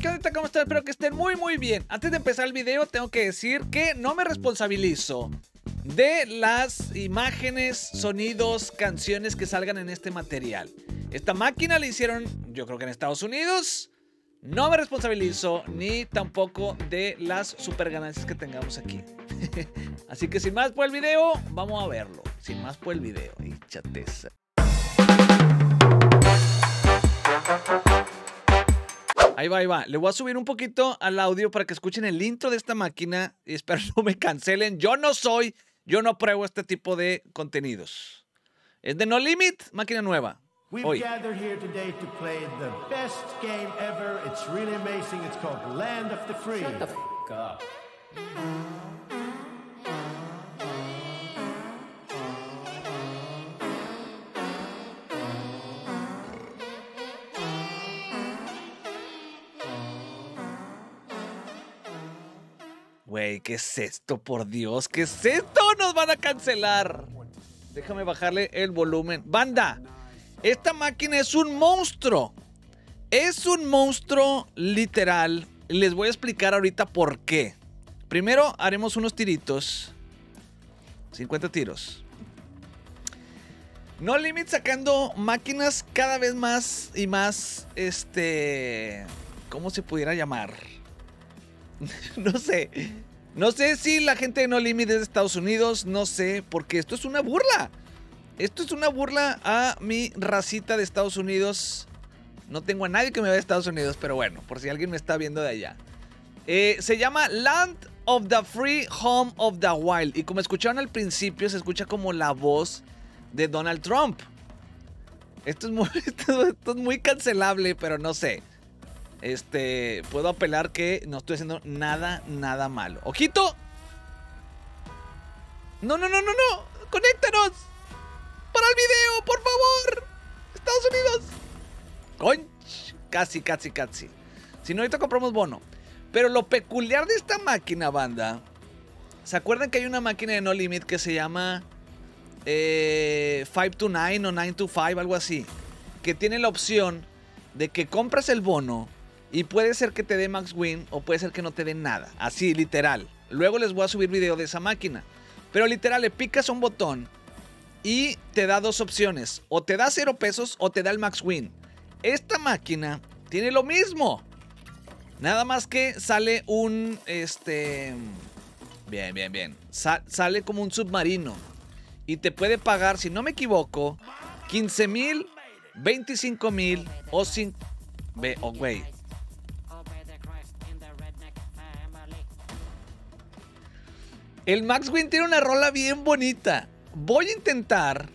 ¿Qué onda? ¿Cómo están? Espero que estén muy bien. Antes de empezar el video tengo que decir que no me responsabilizo de las imágenes, sonidos, canciones que salgan en este material. Esta máquina la hicieron, yo creo que en Estados Unidos. No me responsabilizo ni tampoco de las super ganancias que tengamos aquí. Así que sin más por el video, vamos a verlo. Sin más por el video, y chateza. Ahí va. Le voy a subir un poquito al audio para que escuchen el intro de esta máquina. Y espero no me cancelen. Yo no apruebo este tipo de contenidos. Es de No Limit, máquina nueva. We've gathered here today to play the best game ever. It's really amazing. It's called Land of the Free. Shut the f*** up. Güey, ¿qué es esto? Por Dios, ¿qué es esto? ¡Nos van a cancelar! Déjame bajarle el volumen. ¡Banda! Esta máquina es un monstruo. Es un monstruo literal. Les voy a explicar ahorita por qué. Primero haremos unos tiritos. 50 tiros. No Limit sacando máquinas cada vez más y más, ¿cómo se pudiera llamar? No sé si la gente de No Limit es de Estados Unidos. No sé, porque esto es una burla. Esto es una burla a mi racita de Estados Unidos. No tengo a nadie que me vaya de Estados Unidos, pero bueno, por si alguien me está viendo de allá. Se llama Land of the Free Home of the Wild. Y como escucharon al principio, se escucha como la voz de Donald Trump. Esto es muy cancelable, pero no sé. Puedo apelar que no estoy haciendo nada malo. ¡Ojito! No. ¡Conéctanos! ¡Para el video, por favor! ¡Estados Unidos! ¡Conch! Casi. Si no, ahorita compramos bono. Pero lo peculiar de esta máquina, banda... ¿Se acuerdan que hay una máquina de No Limit que se llama... 5 to 9 o 9 to 5, algo así? Que tiene la opción de que compras el bono y puede ser que te dé Max Win o puede ser que no te dé nada. Así, literal. Luego les voy a subir video de esa máquina. Pero literal, le picas un botón... Y te da dos opciones, o te da 0 pesos o te da el Max Win. Esta máquina tiene lo mismo. Nada más que sale un, bien. Sale como un submarino. Y te puede pagar, si no me equivoco, 15,000, 25,000 o 5... Oh, güey. El Max Win tiene una rola bien bonita. Voy a intentar...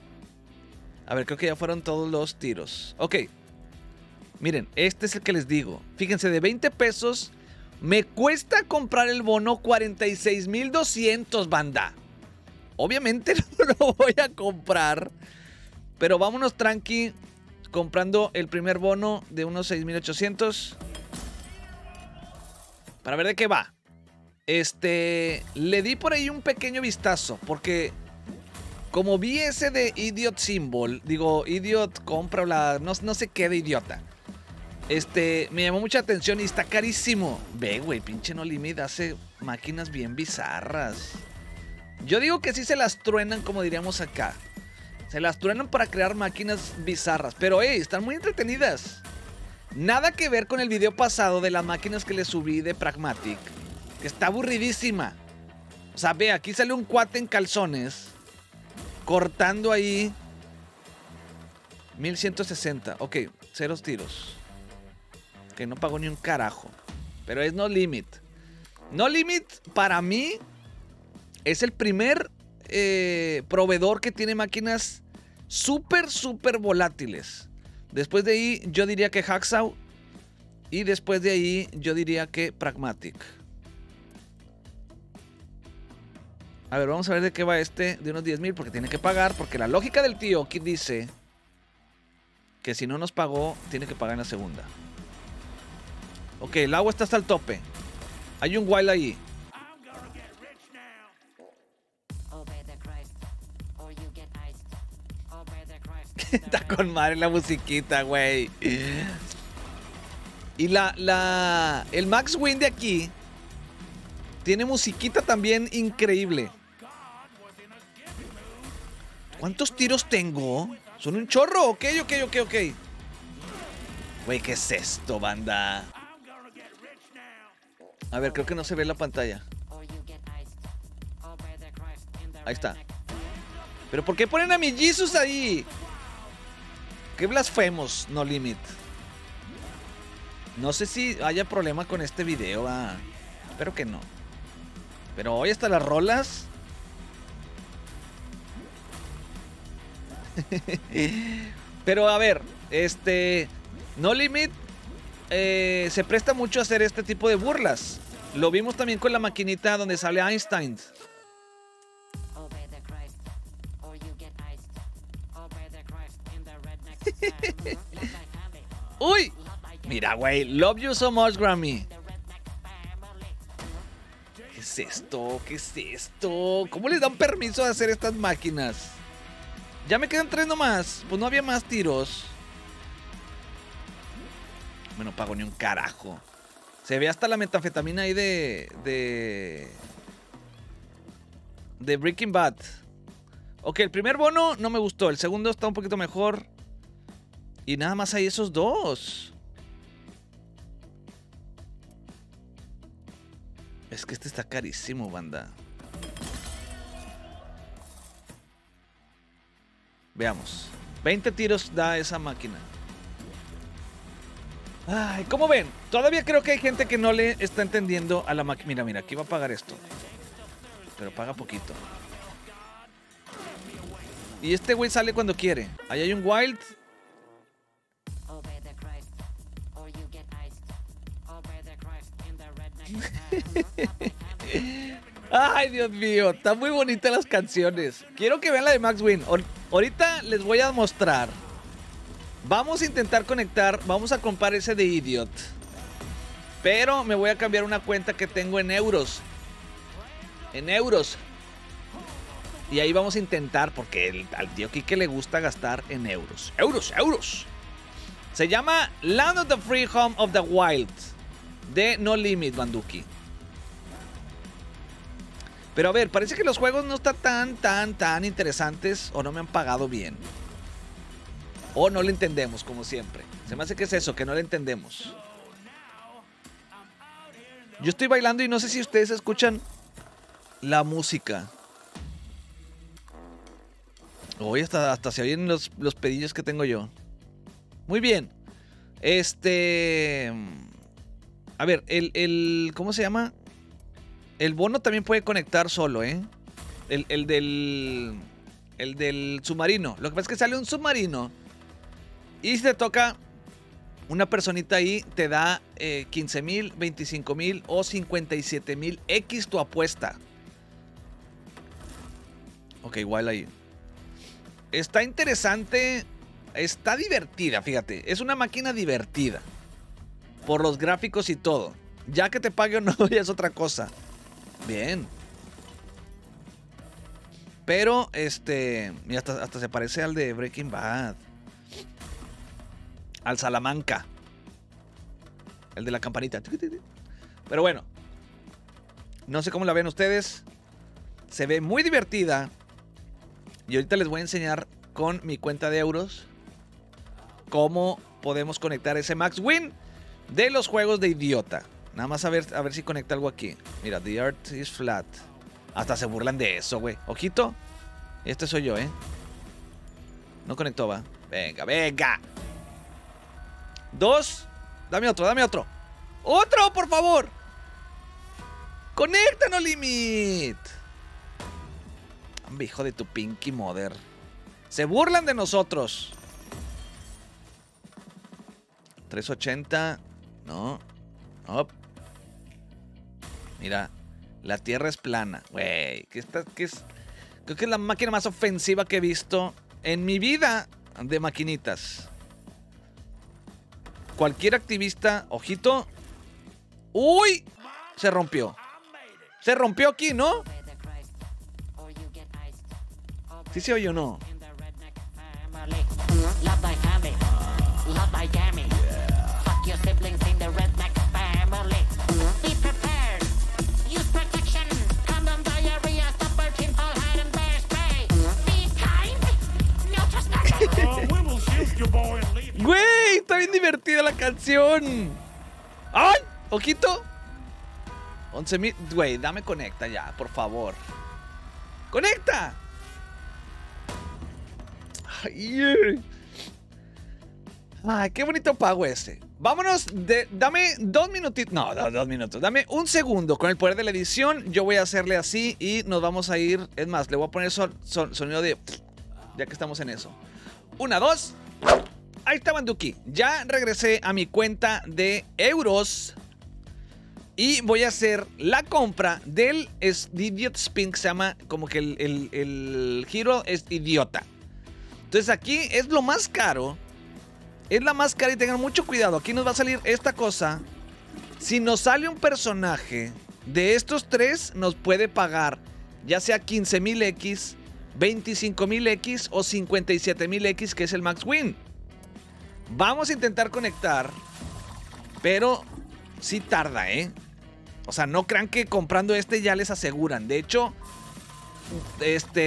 A ver, creo que ya fueron todos los tiros. Ok. Miren, este es el que les digo. Fíjense, de 20 pesos me cuesta comprar el bono 46,200, banda. Obviamente no lo voy a comprar. Pero vámonos tranqui comprando el primer bono de unos 6,800. Para ver de qué va. Le di por ahí un pequeño vistazo porque... Como vi ese de Idiot Symbol, digo, Idiot compra, bla, no sé qué de idiota. Me llamó mucha atención y está carísimo. Ve, güey, pinche No Limit hace máquinas bien bizarras. Yo digo que sí se las truenan, como diríamos acá. Se las truenan para crear máquinas bizarras. Pero, están muy entretenidas. Nada que ver con el video pasado de las máquinas que le subí de Pragmatic. Que está aburridísima. O sea, ve, aquí sale un cuate en calzones... Cortando ahí 1160. Ok, 0 tiros. Ok, no pagó ni un carajo. Pero es No Limit. No Limit para mí es el primer proveedor que tiene máquinas súper volátiles. Después de ahí yo diría que Hacksaw. Y después de ahí yo diría que Pragmatic. A ver, vamos a ver de qué va este de unos 10,000 porque tiene que pagar. Porque la lógica del tío aquí dice que si no nos pagó, tiene que pagar en la segunda. Ok, el agua está hasta el tope. Hay un wild ahí. Está con madre la musiquita, güey. Y el Max Win de aquí tiene musiquita también increíble. ¿Cuántos tiros tengo? ¿Son un chorro? Ok. Güey, ¿qué es esto, banda? A ver, creo que no se ve en la pantalla. Ahí está. ¿Pero por qué ponen a mi Jesus ahí? Qué blasfemos, No Limit. No sé si haya problema con este video. Espero que no. Pero hoy hasta las rolas. Pero a ver, No Limit se presta mucho a hacer este tipo de burlas. Lo vimos también con la maquinita donde sale Einstein. Uy, mira, güey, love you so much, Grammy. ¿Qué es esto? ¿Qué es esto? ¿Cómo les dan permiso de hacer estas máquinas? Ya me quedan 3 nomás. Pues no había más tiros. Bueno, no pago ni un carajo. Se ve hasta la metanfetamina ahí de Breaking Bad. Ok, el primer bono no me gustó. El segundo está un poquito mejor. Y nada más hay esos dos. Es que este está carísimo, banda. Veamos. 20 tiros da esa máquina. Ay, ¿cómo ven? Todavía creo que hay gente que no le está entendiendo a la máquina. Mira, mira, aquí va a pagar esto. Pero paga poquito. Y este güey sale cuando quiere. Ahí hay un wild. Ay, Dios mío, están muy bonitas las canciones. Quiero que vean la de Max Win. Ahorita les voy a mostrar. Vamos a intentar conectar. Vamos a comprar ese de Idiot. Pero me voy a cambiar una cuenta que tengo en euros. En euros. Y ahí vamos a intentar, porque al tío Kike le gusta gastar en euros. Euros. Se llama Land of the Free Home of the Wild. De No Limit, Banduki. Pero a ver, parece que los juegos no están tan interesantes. O no me han pagado bien. O no le entendemos, como siempre. Se me hace que es eso, que no le entendemos. Yo estoy bailando y no sé si ustedes escuchan la música. Hoy hasta se oyen los pedillos que tengo yo. Muy bien. A ver, ¿cómo se llama? El bono también puede conectar solo, ¿eh? El del submarino. Lo que pasa es que sale un submarino. Y si te toca una personita ahí, te da 15,000, 25,000 o 57,000 X tu apuesta. Ok, igual ahí. Está interesante. Está divertida, fíjate. Es una máquina divertida. Por los gráficos y todo. Ya que te pague o no, ya es otra cosa. Bien. Pero, mira, hasta se parece al de Breaking Bad. Al Salamanca. El de la campanita. Pero bueno. No sé cómo la ven ustedes. Se ve muy divertida. Y ahorita les voy a enseñar con mi cuenta de euros cómo podemos conectar ese Max Win de los juegos de idiota. Nada más a ver si conecta algo aquí. Mira, the earth is flat. Hasta se burlan de eso, güey. Ojito. Este soy yo, ¿eh? No conectó, va. Venga. 2. Dame otro. ¡Otro, por favor! ¡Conecta, No Limit! Hijo de tu pinky mother. Se burlan de nosotros. 380. No. Up. Mira, la tierra es plana. Güey, creo que es la máquina más ofensiva que he visto en mi vida de maquinitas. Cualquier activista, ojito. ¡Uy! Se rompió. Se rompió aquí, ¿no? ¿Sí se oye o no? Yeah. canción. ¡Ay! ¡Ojito! 11.000. Güey, dame conecta ya, por favor. ¡Conecta! ¡Ay! ¡Ay, qué bonito pago ese! Vámonos de... Dame 2 minutitos. No, 2 minutos. Dame 1 segundo. Con el poder de la edición, yo voy a hacerle así y nos vamos a ir... Es más, le voy a poner sonido de... Ya que estamos en eso. 1, 2... Ahí está, Banduki. Ya regresé a mi cuenta de euros. Y voy a hacer la compra del Idiot Spin, que se llama como que el giro es idiota. Entonces aquí es lo más caro. Es la más cara y tengan mucho cuidado. Aquí nos va a salir esta cosa. Si nos sale un personaje de estos tres, nos puede pagar ya sea 15.000X, 25.000X o 57.000X, que es el Max Win. Vamos a intentar conectar, pero sí tarda, ¿eh? O sea, no crean que comprando este ya les aseguran. De hecho,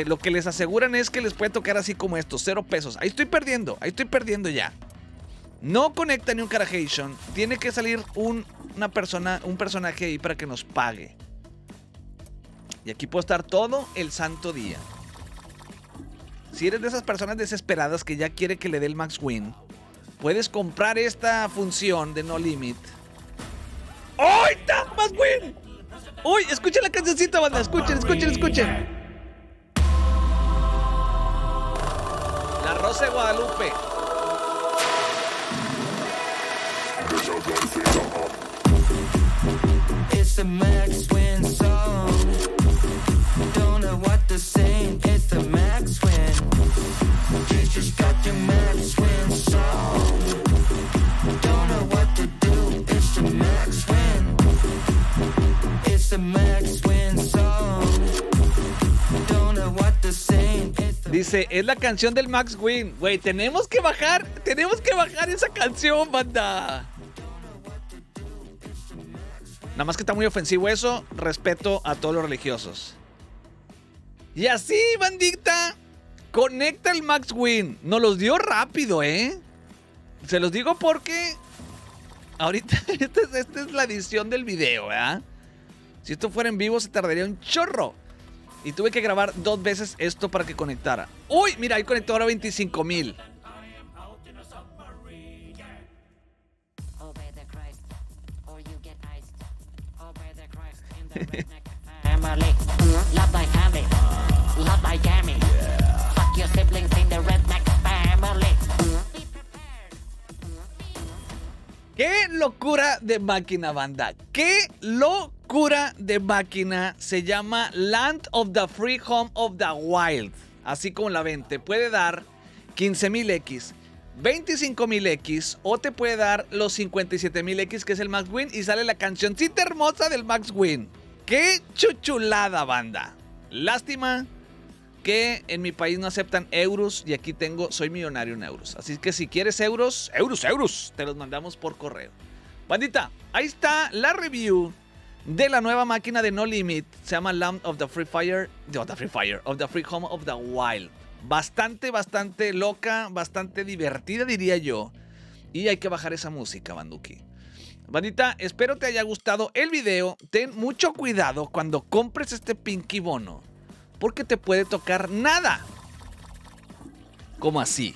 lo que les aseguran es que les puede tocar así como esto, 0 pesos. Ahí estoy perdiendo ya. No conecta ni un carajation. Tiene que salir un personaje ahí para que nos pague. Y aquí puedo estar todo el santo día. Si eres de esas personas desesperadas que ya quiere que le dé el Max Win, puedes comprar esta función de No Limit. ¡Oh, está! ¡Más win! ¡Uy! Escuchen la cancioncita, banda. Escuchen. La Rosa de Guadalupe. It's a Max Win song. Don't know what to say. It's the Max Win. You just got your Max Win song. Don't know what to do. It's the Max Win. Dice, es la canción del Max Win. Güey, tenemos que bajar esa canción, banda. Nada más que está muy ofensivo eso. Respeto a todos los religiosos. Y así, bandita, conecta el Max Win. Nos los dio rápido, ¿eh? Se los digo porque... Ahorita, esta es la edición del video, ¿verdad? Si esto fuera en vivo se tardaría un chorro. Y tuve que grabar 2 veces esto para que conectara. ¡Uy! Mira, ahí conectó ahora 25.000. ¡Qué locura de máquina, banda! ¡Qué locura de máquina! Se llama Land of the Free Home of the Wild. Así como la ven, te puede dar 15.000X, 25.000X o te puede dar los 57.000X, que es el Max Win. Y sale la cancioncita hermosa del Max Win. ¡Qué chuchulada, banda! Lástima que en mi país no aceptan euros y aquí tengo, soy millonario en euros. Así que si quieres euros, te los mandamos por correo. Bandita, ahí está la review de la nueva máquina de No Limit. Se llama Land of the Free Fire, of the Free Home of the Wild. Bastante loca, bastante divertida, diría yo. Y hay que bajar esa música, Banduki. Bandita, espero te haya gustado el video. Ten mucho cuidado cuando compres este Pinky Bono, porque te puede tocar nada. ¿Cómo así?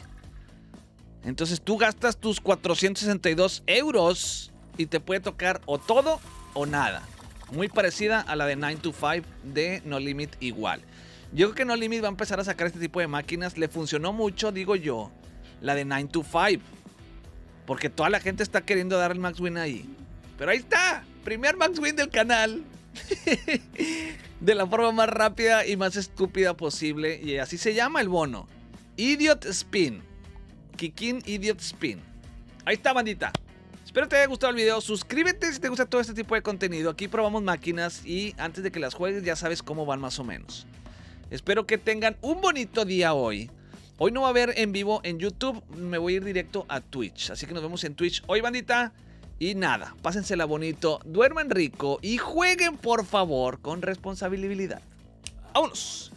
Entonces tú gastas tus 462 euros y te puede tocar o todo o nada. Muy parecida a la de 9 to 5 de No Limit igual. Yo creo que No Limit va a empezar a sacar este tipo de máquinas. Le funcionó mucho, digo yo, la de 9 to 5. Porque toda la gente está queriendo dar el Max Win ahí. Pero ahí está. Primer Max Win del canal. De la forma más rápida y más estúpida posible. Y así se llama el bono. Idiot Spin. Kikin Idiot Spin. Ahí está, bandita. Espero te haya gustado el video. Suscríbete si te gusta todo este tipo de contenido. Aquí probamos máquinas y antes de que las juegues ya sabes cómo van más o menos. Espero que tengan un bonito día hoy. Hoy no va a haber en vivo en YouTube. Me voy a ir directo a Twitch. Así que nos vemos en Twitch hoy, bandita. Y nada, pásensela bonito, duerman rico y jueguen por favor con responsabilidad. ¡Vámonos!